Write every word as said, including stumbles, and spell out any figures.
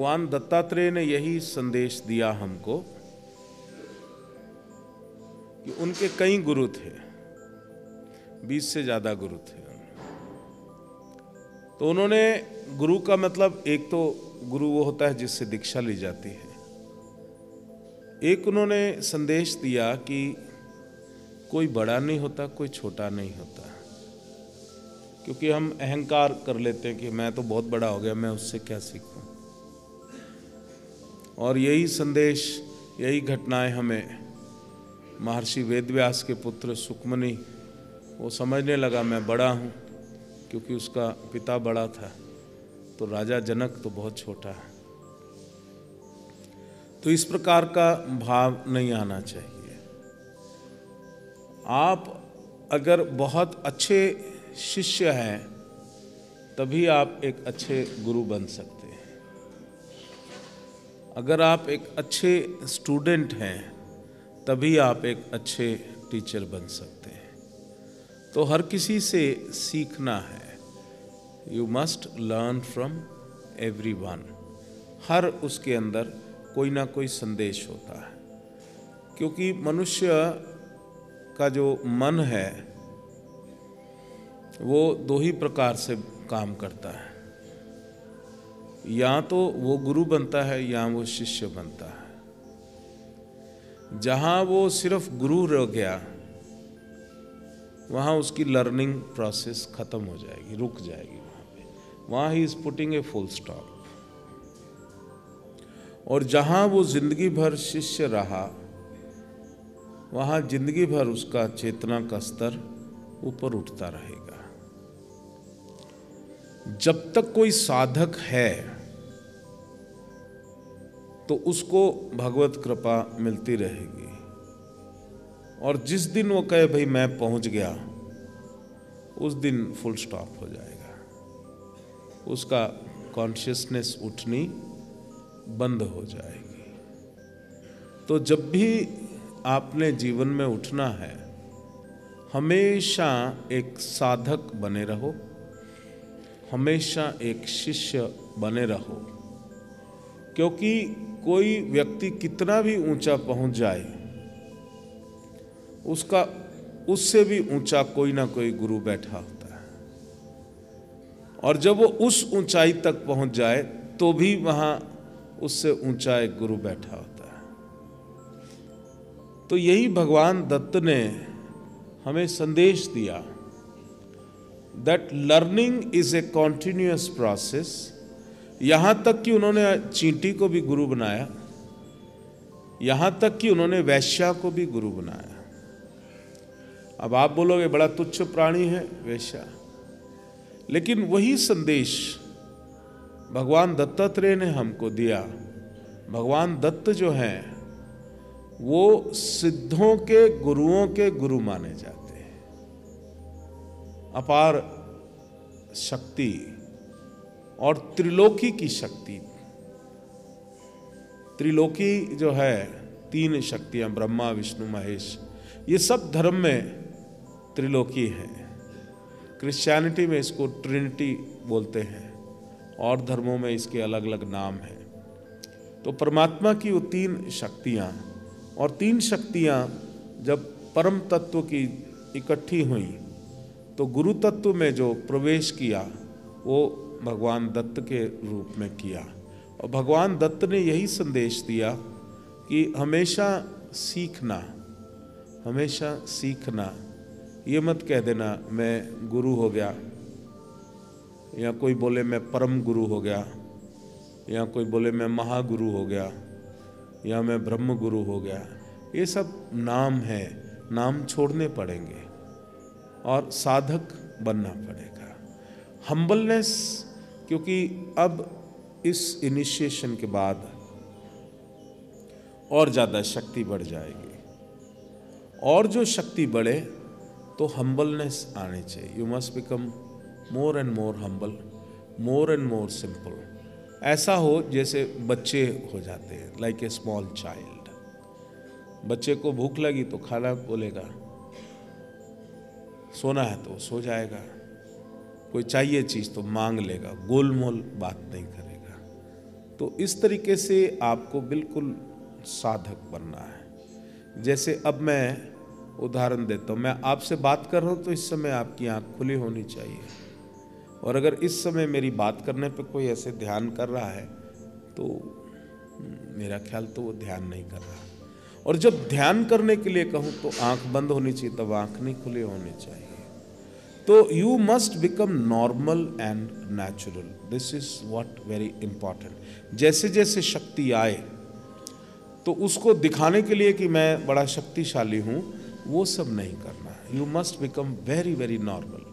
भगवान दत्तात्रेय ने यही संदेश दिया हमको कि उनके कई गुरु थे, बीस से ज़्यादा गुरु थे। तो उन्होंने गुरु का मतलब, एक तो गुरु वो होता है जिससे दीक्षा ली जाती है, एक उन्होंने संदेश दिया कि कोई बड़ा नहीं होता, कोई छोटा नहीं होता। क्योंकि हम अहंकार कर लेते हैं कि मैं तो बहुत बड़ा हो गया, मैं उससे क्या सीखूं। और यही संदेश, यही घटनाएं हमें महर्षि वेदव्यास के पुत्र सुकमनी, वो समझने लगा मैं बड़ा हूं क्योंकि उसका पिता बड़ा था, तो राजा जनक तो बहुत छोटा है। तो इस प्रकार का भाव नहीं आना चाहिए। आप अगर बहुत अच्छे शिष्य हैं तभी आप एक अच्छे गुरु बन सकते हैं। अगर आप एक अच्छे स्टूडेंट हैं तभी आप एक अच्छे टीचर बन सकते हैं। तो हर किसी से सीखना है। You must learn from everyone. हर उसके अंदर कोई ना कोई संदेश होता है, क्योंकि मनुष्य का जो मन है वो दो ही प्रकार से काम करता है, या तो वो गुरु बनता है या वो शिष्य बनता है। जहाँ वो सिर्फ गुरु रह गया वहाँ उसकी लर्निंग प्रोसेस ख़त्म हो जाएगी, रुक जाएगी वहाँ पे। वहाँ ही is putting a full stop. और जहाँ वो जिंदगी भर शिष्य रहा वहाँ जिंदगी भर उसका चेतना का स्तर ऊपर उठता रहेगा। जब तक कोई साधक है तो उसको भगवत कृपा मिलती रहेगी। और जिस दिन वो कहे भाई मैं पहुंच गया, उस दिन फुल स्टॉप हो जाएगा। उसका कॉन्शियसनेस उठनी बंद हो जाएगी। तो जब भी आपने जीवन में उठना है, हमेशा एक साधक बने रहो, हमेशा एक शिष्य बने रहो। क्योंकि कोई व्यक्ति कितना भी ऊंचा पहुंच जाए, उसका उससे भी ऊंचा कोई ना कोई गुरु बैठा होता है। और जब वो उस ऊंचाई तक पहुंच जाए तो भी वहाँ उससे ऊंचा एक गुरु बैठा होता है। तो यही भगवान दत्त ने हमें संदेश दिया, that learning is a continuous process. यहाँ तक कि उन्होंने चींटी को भी गुरु बनाया, यहाँ तक कि उन्होंने वैश्या को भी गुरु बनाया। अब आप बोलोगे बड़ा तुच्छ प्राणी है वैश्या, लेकिन वही संदेश भगवान दत्तात्रेय ने हमको दिया। भगवान दत्त जो हैं वो सिद्धों के, गुरुओं के गुरु माने जाते हैं। अपार शक्ति और त्रिलोकी की शक्ति, त्रिलोकी जो है तीन शक्तियां ब्रह्मा विष्णु महेश, ये सब धर्म में त्रिलोकी है। क्रिश्चियनिटी में इसको ट्रिनिटी बोलते हैं और धर्मों में इसके अलग अलग नाम हैं। तो परमात्मा की वो तीन शक्तियाँ, और तीन शक्तियाँ जब परम तत्व की इकट्ठी हुई तो गुरु तत्व में जो प्रवेश किया वो भगवान दत्त के रूप में किया। और भगवान दत्त ने यही संदेश दिया कि हमेशा सीखना, हमेशा सीखना। ये मत कह देना मैं गुरु हो गया, या कोई बोले मैं परम गुरु हो गया, या कोई बोले मैं महागुरु हो गया, या मैं ब्रह्म गुरु हो गया। ये सब नाम है, नाम छोड़ने पड़ेंगे और साधक बनना पड़ेगा। हम्बलनेस, क्योंकि अब इस इनिशिएशन के बाद और ज़्यादा शक्ति बढ़ जाएगी, और जो शक्ति बढ़े तो हम्बलनेस आनी चाहिए। You must become more and more humble, more and more simple. ऐसा हो जैसे बच्चे हो जाते हैं, लाइक ए स्मॉल चाइल्ड। बच्चे को भूख लगी तो खाना बोलेगा, सोना है तो सो जाएगा, कोई चाहिए चीज़ तो मांग लेगा, गोलमोल बात नहीं करेगा। तो इस तरीके से आपको बिल्कुल साधक बनना है। जैसे अब मैं उदाहरण देता हूँ, मैं आपसे बात कर रहा हूँ तो इस समय आपकी आँख खुली होनी चाहिए, और अगर इस समय मेरी बात करने पे कोई ऐसे ध्यान कर रहा है तो मेरा ख्याल तो वो ध्यान नहीं कर रहा। और जब ध्यान करने के लिए कहूँ तो आँख बंद होनी चाहिए, तब आँख नहीं खुली होनी चाहिए। तो you must become normal and natural, this is what very important. जैसे जैसे शक्ति आए तो उसको दिखाने के लिए कि मैं बड़ा शक्तिशाली हूँ, वो सब नहीं करना है। You must become very very normal.